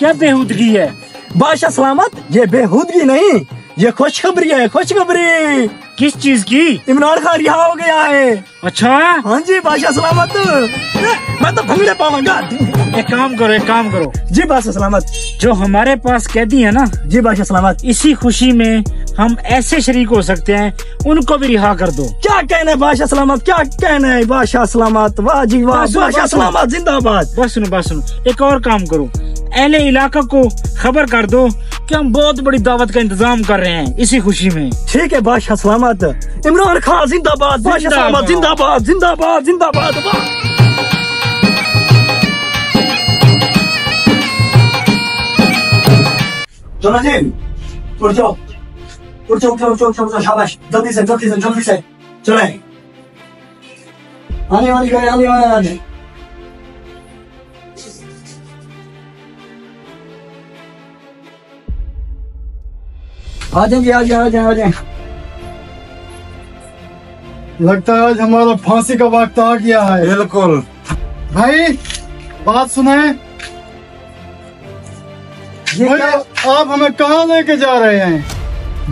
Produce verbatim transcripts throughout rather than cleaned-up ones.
क्या बेहूदगी है। बादशाह सलामत, ये बेहूदगी नहीं, ये खुशखबरी है, खुशखबरी। किस चीज की? इमरान खान यहाँ हो गया है। अच्छा? हाँ जी बादशाह सलामत, मैं तो भंगड़े पाऊंगा। एक काम करो, एक काम करो। जी बादशाह सलामत, जो हमारे पास कैदी है ना। जी बादशाह सलामत। इसी खुशी में हम ऐसे शरीक हो सकते हैं, उनको भी रिहा कर दो। क्या कहना है बादशाह सलामत, क्या कहना है बादशाह सलामत, वाह जी वाह, बादशाह सलामत जिंदाबाद। बस सुनो, बस सुनो, एक और काम करो, अहले इलाका को खबर कर दो कि हम बहुत बड़ी दावत का इंतजाम कर रहे हैं इसी खुशी में। ठीक है बादशाह सलामत, इमरान खान जिंदाबाद, बादशाह सलामत जिंदाबाद, जिंदाबाद जिंदाबाद। चलो जी, उठ जाओ, उठ जाओ, उठ जाओ, उठ जाओ, शाबाश, जल्दी से जल्दी से जल्दी से चले। आने वाली गाड़ी, आने वाली गाड़ी। आ जाएंगे, आ जाए, आ जाए, आ जाए। लगता है आज हमारा फांसी का वक्त आ गया है। बिल्कुल भाई, बात सुने, आप हमें कहाँ लेके जा रहे हैं?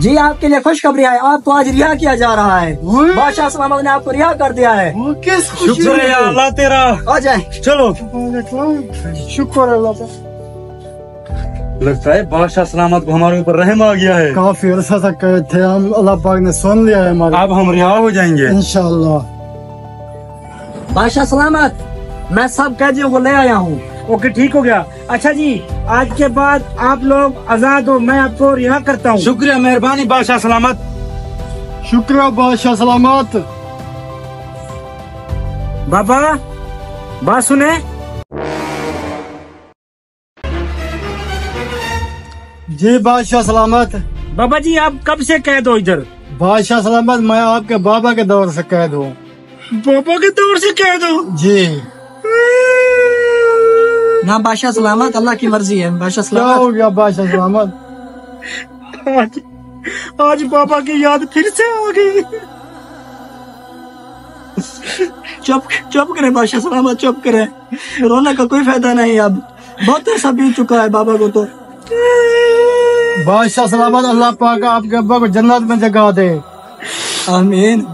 जी आपके लिए खुशखबरी है, आपको आज रिहा किया जा रहा है। बादशाह सलामत ने आपको रिहा कर दिया है। किस खुशी? शुक्र है अल्लाह तेरा। आ जाए, चलो। शुक्र है अल्लाह तेरा। लगता है बादशाह सलामत को हमारे ऊपर रहम आ गया है। काफी अरसा तक कैद थे हम, अल्लाह पाक ने सुन लिया है हमारा। अब हम रिहा हो जाएंगे इंशाल्लाह। बादशाह सलामत, मैं सब कैदियों को ले आया हूँ। ओके, ठीक हो गया। अच्छा जी, आज के बाद आप लोग आजाद हो, मैं आपको रिहा करता हूँ। शुक्रिया, मेहरबानी बादशाह सलामत। शुक्रिया बादशाह सलामत। बाबा बात सुने, जी बादशाह सलामत। बाबा जी आप कब से कैद हो इधर? बादशाह सलामत, मैं आपके बाबा के दौर से कैद हूँ। बाबा के दौर से कैद हो? जी ना बादशाह सलामत, अल्लाह की मर्जी है। बादशाह सलामत, क्या हो गया बादशाह सलामत? आज आज बाबा की याद फिर से आ गई। चुप चुप करे बादशाह सलामत, चुप करे, रोना का कोई फायदा नहीं। अब बहुत ऐसा बीत चुका है बाबा को। तो बादशाह सलामत, अल्लाह पाक आपके अब्बा को जन्नत में जगह दे। आमीन।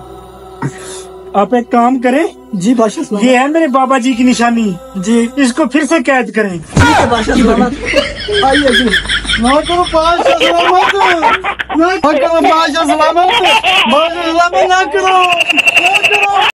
आप एक काम करें। जी बादशाह सलामत, ये है मेरे बाबा जी की निशानी। जी, इसको फिर से कैद करें। ठीक है बादशाह सलामत। आइए जी। ना करो बादशाह सलामत, ना करो बादशाह सलामत, बादशाह सलामत ना करो।